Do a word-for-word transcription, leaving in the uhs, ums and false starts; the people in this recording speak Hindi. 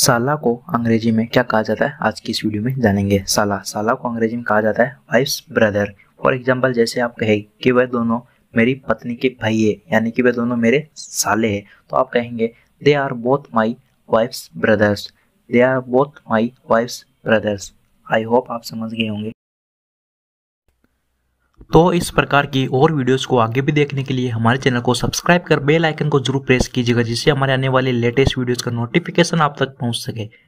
साला को अंग्रेजी में क्या कहा जाता है आज की इस वीडियो में जानेंगे। साला साला को अंग्रेजी में कहा जाता है वाइफ्स ब्रदर। फॉर एग्जाम्पल जैसे आप कहें कि वह दोनों मेरी पत्नी के भाई है, यानी कि वह दोनों मेरे साले हैं, तो आप कहेंगे they are both my wife's brothers. They are both my wife's brothers. I hope आप समझ गए होंगे। तो इस प्रकार की और वीडियोस को आगे भी देखने के लिए हमारे चैनल को सब्सक्राइब कर बेल आइकन को जरूर प्रेस कीजिएगा, जिससे हमारे आने वाले लेटेस्ट वीडियोस का नोटिफिकेशन आप तक पहुंच सके।